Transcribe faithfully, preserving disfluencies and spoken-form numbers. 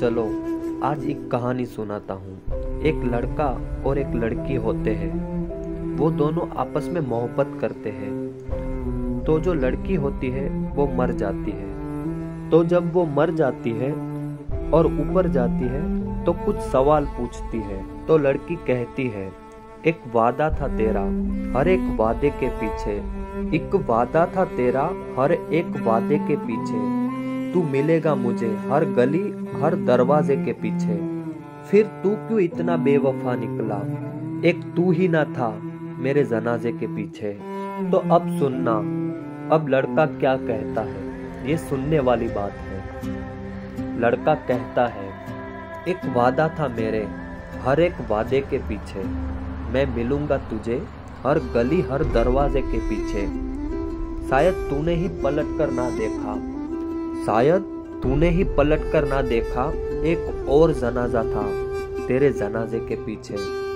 चलो आज एक कहानी सुनाता हूँ। एक लड़का और एक लड़की होते हैं, वो दोनों आपस में मोहब्बत करते हैं। तो जो लड़की होती है वो मर जाती है। तो जब वो मर जाती है और ऊपर जाती है तो कुछ सवाल पूछती है। तो लड़की कहती है, एक वादा था तेरा हर एक वादे के पीछे, एक वादा था तेरा हर एक वादे के पीछे, तू मिलेगा मुझे हर गली हर दरवाजे के पीछे। फिर तू क्यों इतना बेवफा निकला, एक तू ही ना था मेरे जनाजे के पीछे। तो अब सुनना अब लड़का क्या कहता है, ये सुनने वाली बात है। लड़का कहता है, एक वादा था मेरे हर एक वादे के पीछे, मैं मिलूंगा तुझे हर गली हर दरवाजे के पीछे। शायद तूने ही पलट कर ना देखा, शायद तूने ही पलट कर ना देखा, एक और जनाजा था तेरे जनाजे के पीछे।